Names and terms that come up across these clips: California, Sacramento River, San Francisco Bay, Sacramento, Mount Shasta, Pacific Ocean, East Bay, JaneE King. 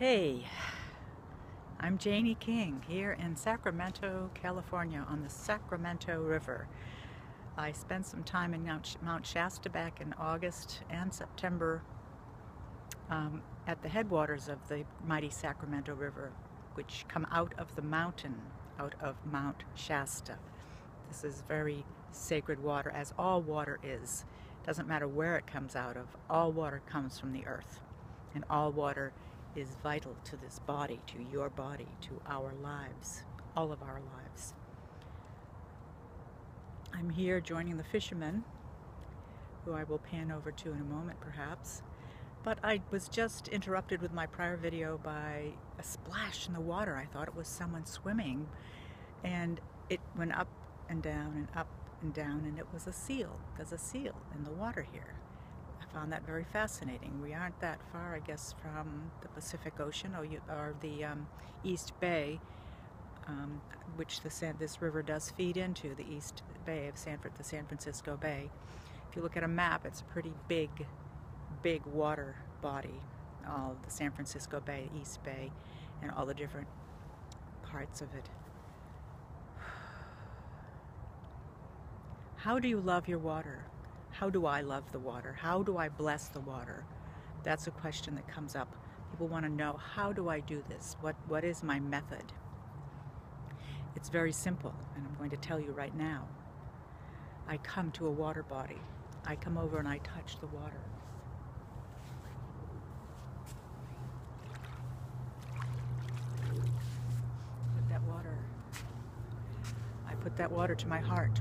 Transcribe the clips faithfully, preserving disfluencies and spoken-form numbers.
Hey, I'm JaneE King here in Sacramento, California on the Sacramento River. I spent some time in Mount Shasta back in August and September um, at the headwaters of the mighty Sacramento River, which come out of the mountain, out of Mount Shasta. This is very sacred water, as all water is. It doesn't matter where it comes out of, all water comes from the earth, and all water is vital to this body, to your body, to our lives, all of our lives. I'm here joining the fishermen, who I will pan over to in a moment perhaps, but I was just interrupted with my prior video by a splash in the water. I thought it was someone swimming, and it went up and down and up and down, and it was a seal. There's a seal in the water here. I found that very fascinating. We aren't that far, I guess, from the Pacific Ocean or, you, or the um, East Bay, um, which the San, this river does feed into, the East Bay of San, the San Francisco Bay. If you look at a map, it's a pretty big, big water body, all the San Francisco Bay, East Bay, and all the different parts of it. How do you love your water? How do I love the water? How do I bless the water? That's a question that comes up. People want to know, how do I do this? What, what is my method? It's very simple, and I'm going to tell you right now. I come to a water body. I come over and I touch the water. Put that water. I put that water to my heart,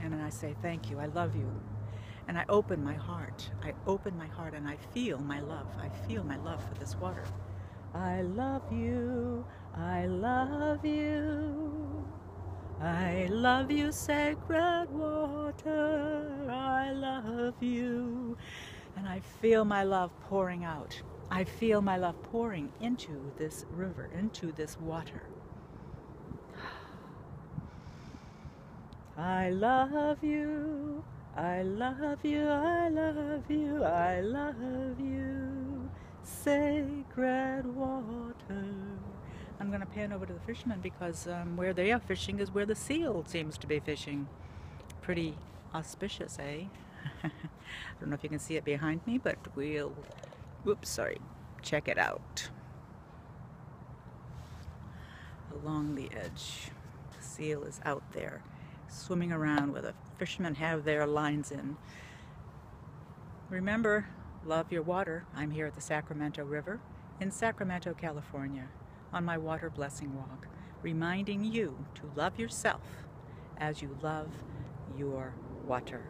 and then I say, thank you, I love you. And I open my heart, I open my heart and I feel my love, I feel my love for this water. I love you, I love you, I love you sacred water, I love you. And I feel my love pouring out, I feel my love pouring into this river, into this water. I love you. I love you, I love you, I love you, sacred water. I'm going to pan over to the fishermen because um, where they are fishing is where the seal seems to be fishing. Pretty auspicious, eh? I don't know if you can see it behind me, but we'll, whoops, sorry, check it out. Along the edge, the seal is out there, swimming around where the fishermen have their lines in. Remember, love your water. I'm here at the Sacramento River in Sacramento, California, on my water blessing walk, reminding you to love yourself as you love your water.